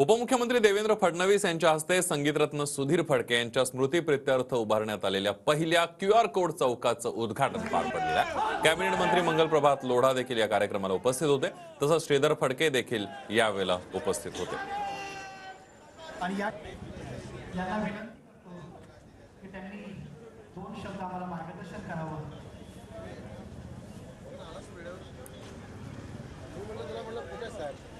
उपमुख्यमंत्री देवेंद्र फडणवीस यांच्या हस्ते संगीतरत्न सुधीर फड़के यांच्या स्मृतीप्रित्यर्थ उभारण्यात आलेल्या पहिल्या QR कोड चौकाचं उद्घाटन पार पडले। कॅबिनेट मंत्री मंगल प्रभात लोढ़ा देखील या कार्यक्रमाला उपस्थित होते, तसंच श्रीधर फड़के देखील यावेळेला उपस्थित होते। आणि